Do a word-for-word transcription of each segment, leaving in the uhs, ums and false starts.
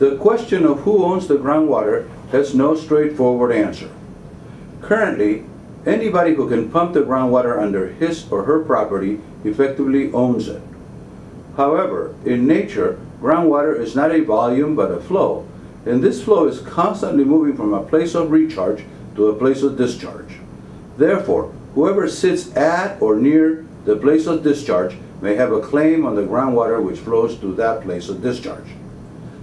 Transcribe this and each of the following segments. The question of who owns the groundwater has no straightforward answer. Currently, anybody who can pump the groundwater under his or her property effectively owns it. However, in nature, groundwater is not a volume but a flow, and this flow is constantly moving from a place of recharge to a place of discharge. Therefore, whoever sits at or near the place of discharge may have a claim on the groundwater which flows to that place of discharge.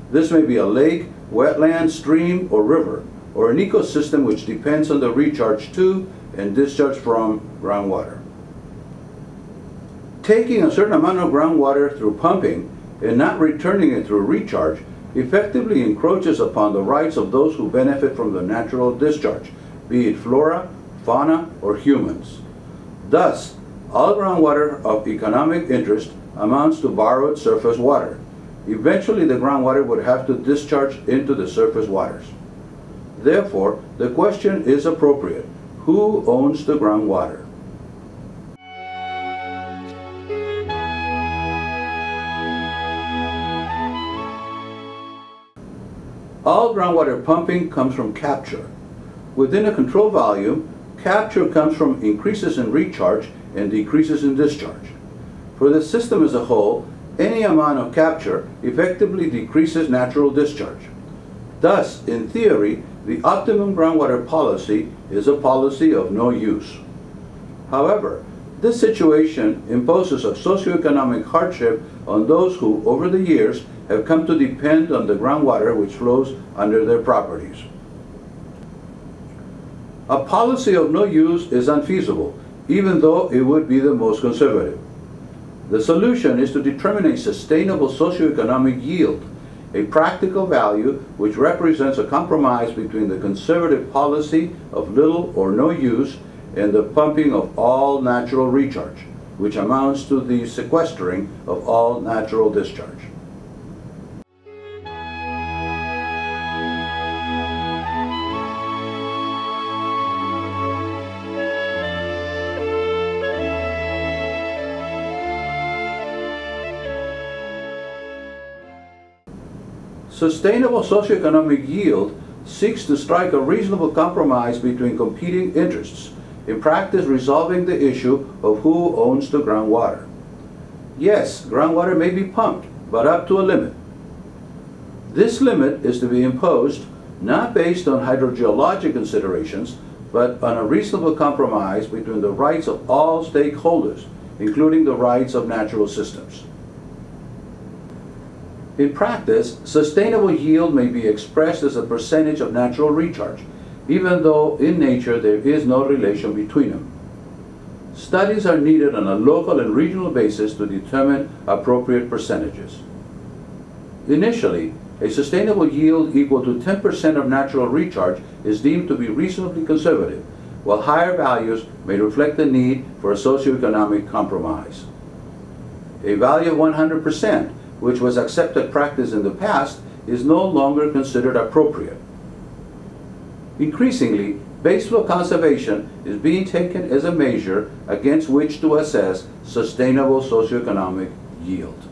This may be a lake, wetland, stream, or river, or an ecosystem which depends on the recharge to and discharge from groundwater. Taking a certain amount of groundwater through pumping and not returning it through recharge effectively encroaches upon the rights of those who benefit from the natural discharge, be it flora, fauna, or humans. Thus, all groundwater of economic interest amounts to borrowed surface water. Eventually, the groundwater would have to discharge into the surface waters. Therefore, the question is appropriate. Who owns the groundwater? All groundwater pumping comes from capture. Within a control volume, capture comes from increases in recharge and decreases in discharge. For the system as a whole, any amount of capture effectively decreases natural discharge. Thus, in theory, the optimum groundwater policy is a policy of no use. However, this situation imposes a socioeconomic hardship on those who, over the years, have come to depend on the groundwater which flows under their properties. A policy of no use is unfeasible, even though it would be the most conservative. The solution is to determine a sustainable socioeconomic yield, a practical value which represents a compromise between the conservative policy of little or no use and the pumping of all natural recharge, which amounts to the sequestering of all natural discharge. Sustainable socioeconomic yield seeks to strike a reasonable compromise between competing interests, in practice resolving the issue of who owns the groundwater. Yes, groundwater may be pumped, but up to a limit. This limit is to be imposed not based on hydrogeologic considerations, but on a reasonable compromise between the rights of all stakeholders, including the rights of natural systems. In practice, sustainable yield may be expressed as a percentage of natural recharge, even though in nature there is no relation between them. Studies are needed on a local and regional basis to determine appropriate percentages. Initially, a sustainable yield equal to ten percent of natural recharge is deemed to be reasonably conservative, while higher values may reflect the need for a socioeconomic compromise. A value of one hundred percent, which was accepted practice in the past, is no longer considered appropriate. Increasingly, baseflow conservation is being taken as a measure against which to assess sustainable socioeconomic yield.